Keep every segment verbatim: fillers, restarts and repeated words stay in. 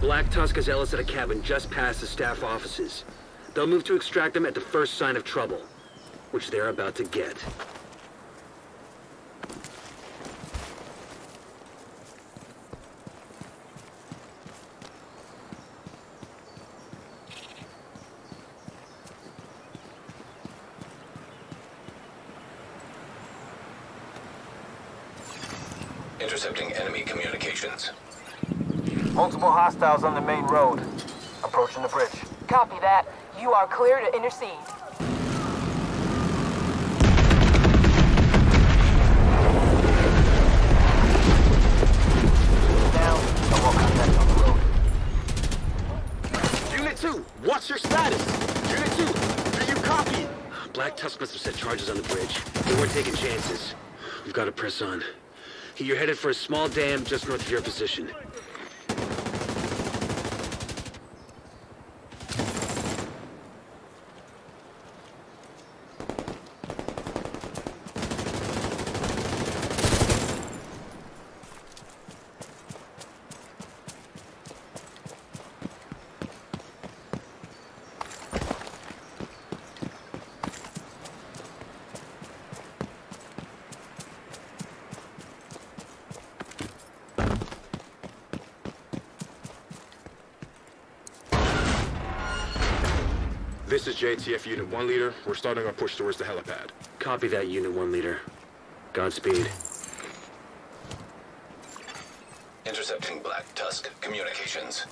Black Tusk has Ellis at a cabin just past the staff offices. They'll move to extract them at the first sign of trouble, which they're about to get. Intercepting enemy communications. Multiple hostiles on the main road. Approaching the bridge. Copy that. You are clear to intercede. Now, no more contact on the road. Unit two, what's your status? Unit two, do you copy? Black Tusk must have set charges on the bridge. They weren't taking chances. We've got to press on. You're headed for a small dam just north of your position. This is J T F Unit one Leader. We're starting our push towards the helipad. Copy that, Unit one Leader. Godspeed. Intercepting Black Tusk communications.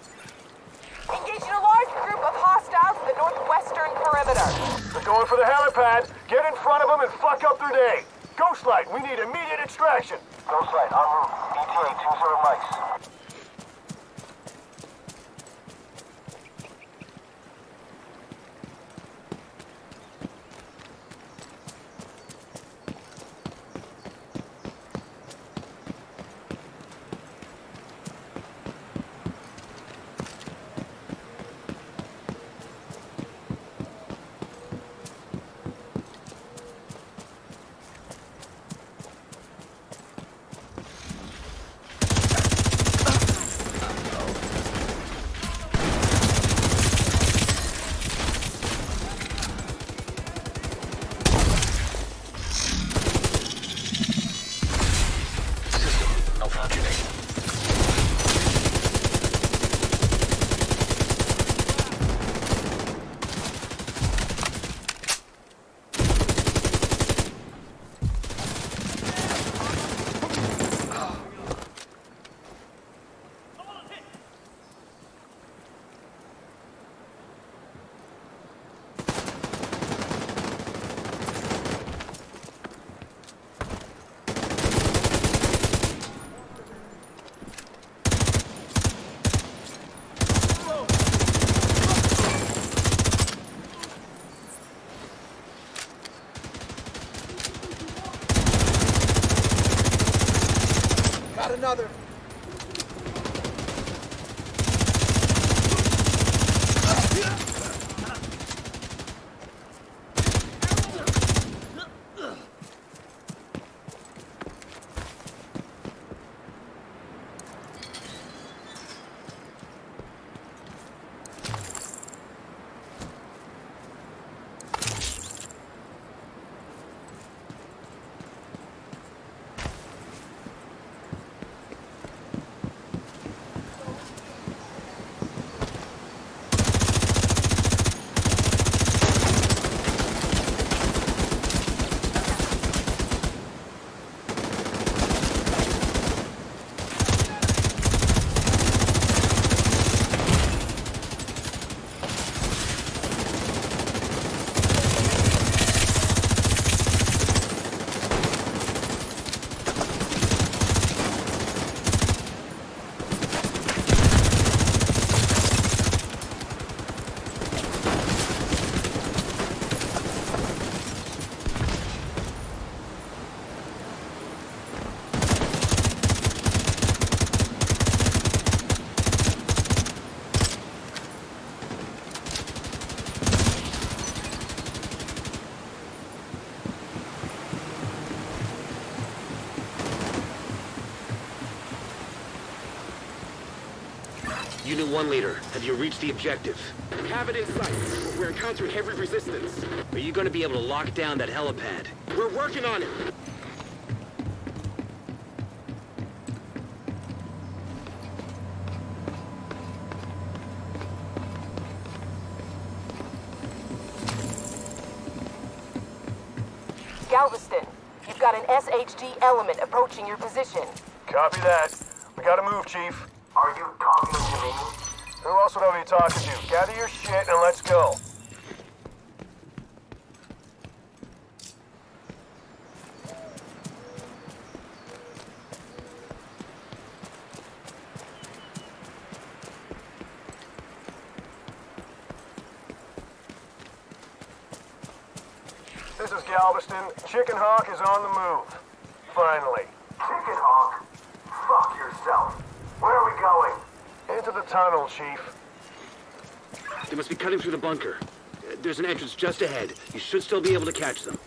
Engaging a large group of hostiles at the northwestern perimeter. They're going for the helipad. Get in front of them and fuck up their day. Ghostlight, we need immediate extraction. Ghostlight, en route. D T A two seven mics. Another. Unit one leader, have you reached the objective? Have it in sight. We're encountering heavy resistance. Are you going to be able to lock down that helipad? We're working on it. Galveston, you've got an S H G element approaching your position. Copy that. We gotta move, Chief. Are you talking to me? Who else would I be talking to? Gather your shit and let's go. This is Galveston. Chicken Hawk is on the move. Finally. Chicken Hawk? Fuck yourself. Where are we going? Into the tunnel, Chief. They must be cutting through the bunker. There's an entrance just ahead. You should still be able to catch them.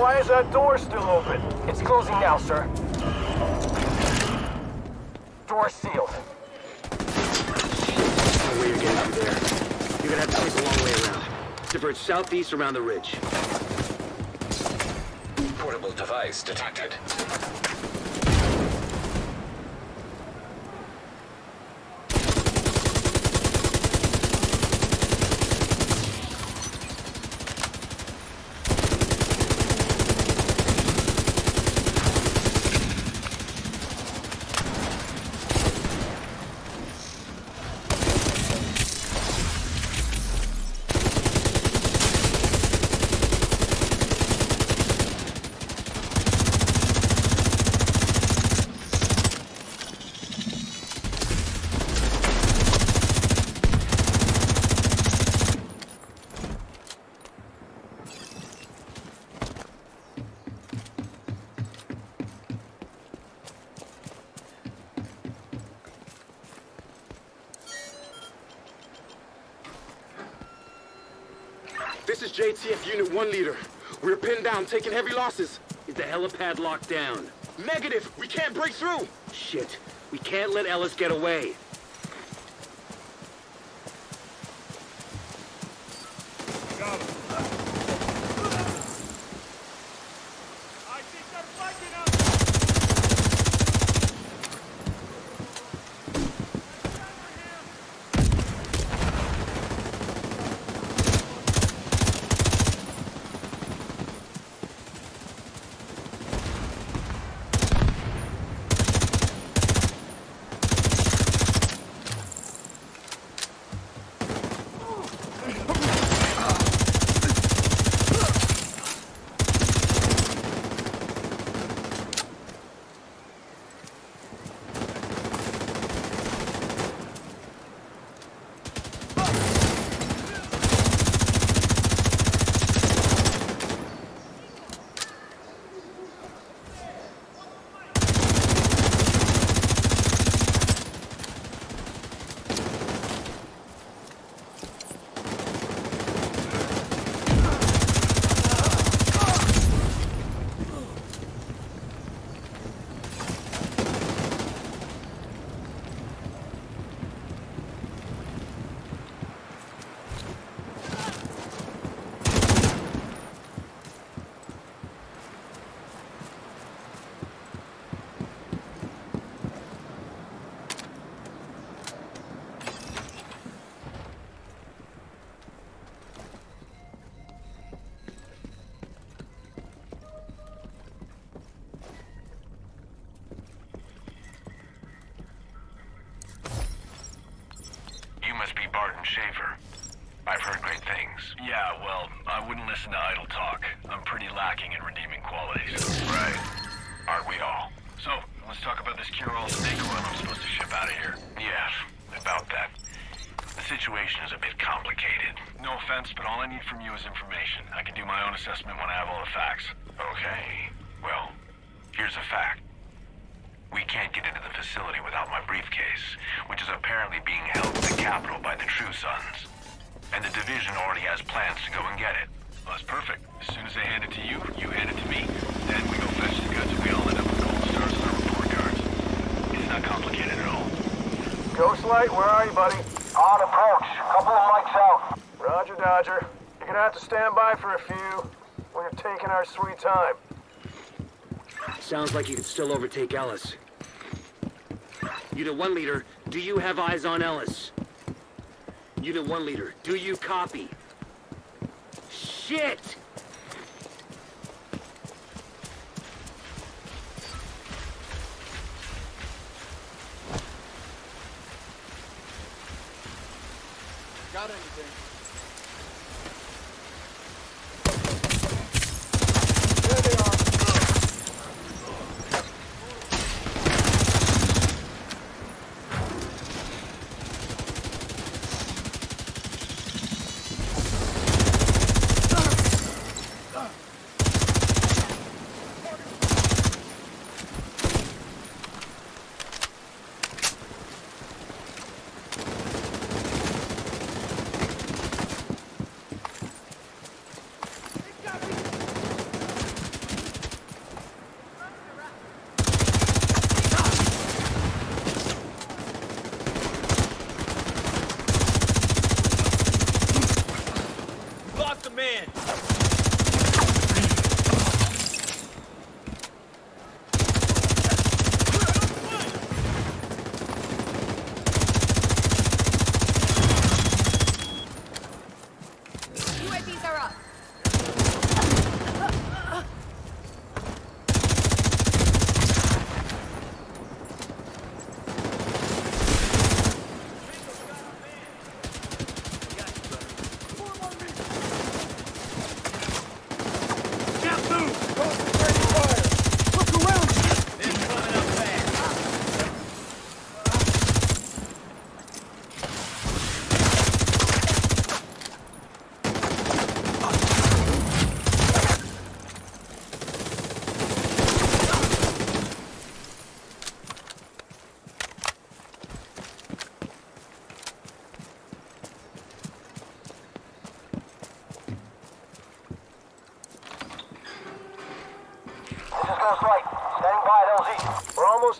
Why is that door still open? It's closing now, sir. Door sealed. There's no way you're getting out of there. You're gonna have to take a long way around. Divert southeast around the ridge. Portable device detected. This is J T F Unit one leader. We're pinned down, taking heavy losses. Is the helipad locked down? Negative! We can't break through! Shit. We can't let Ellis get away. Shaver. I've heard great things. Yeah, well, I wouldn't listen to idle talk. I'm pretty lacking in redeeming qualities. Right. Aren't we all? So, let's talk about this cure-all snake oil I'm supposed to ship out of here. Yeah, about that. The situation is a bit complicated. No offense, but all I need from you is information. I can do my own assessment when I have all the facts. Okay. Well, here's a fact. We can't get into the facility without my briefcase, which is apparently being held at the Capitol by the True Sons. And the division already has plans to go and get it. Well, that's perfect. As soon as they hand it to you, you hand it to me. Then we go fetch the goods and we all end up with gold stars on our report cards. It's not complicated at all. Ghostlight, where are you, buddy? On approach. Couple of mics out. Roger, Dodger. You're gonna have to stand by for a few. We're taking our sweet time. Sounds like you can still overtake Ellis. Unit one leader, do you have eyes on Ellis? Unit one leader, do you copy? Shit! Got anything?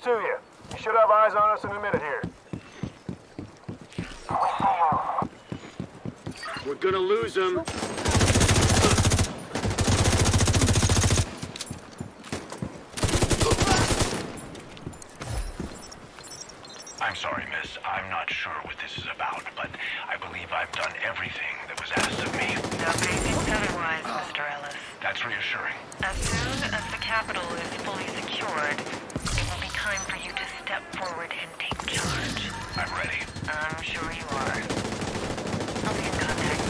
To you. You should have eyes on us in a minute here. We're gonna lose them. I'm sorry, miss. I'm not sure what this is about, but I believe I've done everything that was asked of me. Nothing otherwise, Mister Ellis. That's reassuring. As soon as the Capitol is fully secured, time for you to step forward and take charge. I'm ready. I'm sure you are. I'll be in contact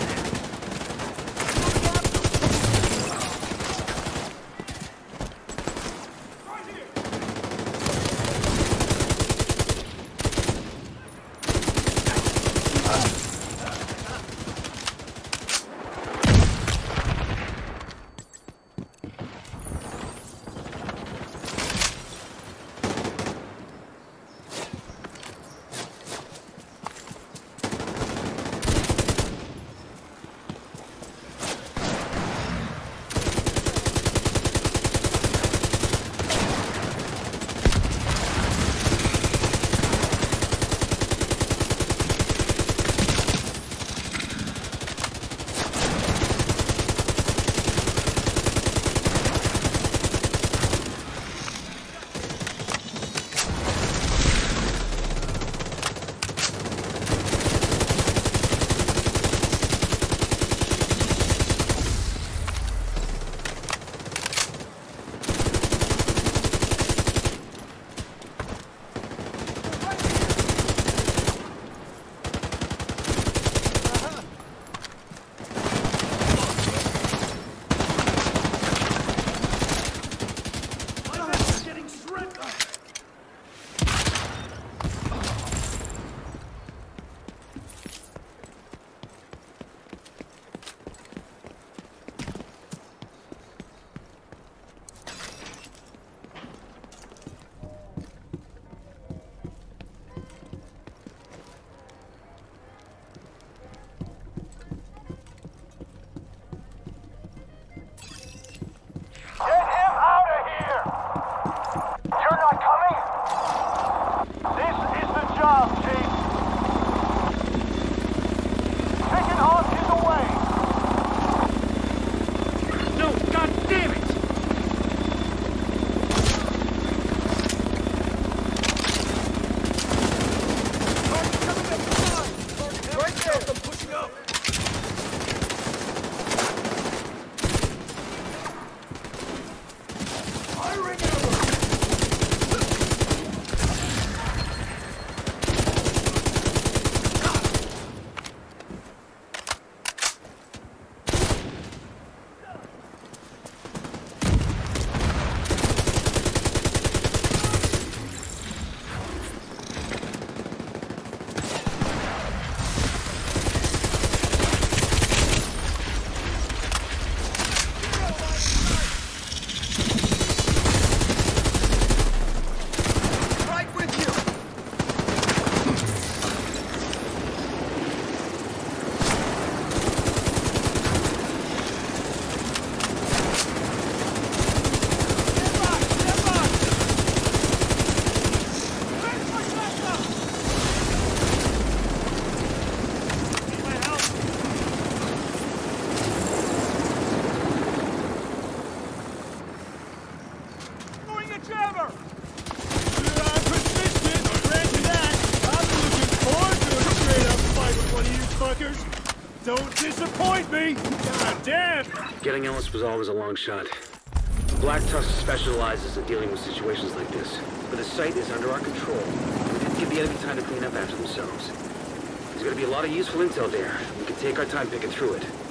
Don't disappoint me! God damn! Getting Ellis was always a long shot. Black Tusk specializes in dealing with situations like this, but the site is under our control. We didn't give the enemy time to clean up after themselves. There's gonna be a lot of useful intel there. We can take our time picking through it.